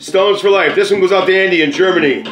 Stones for life. This one goes out to Andy in Germany.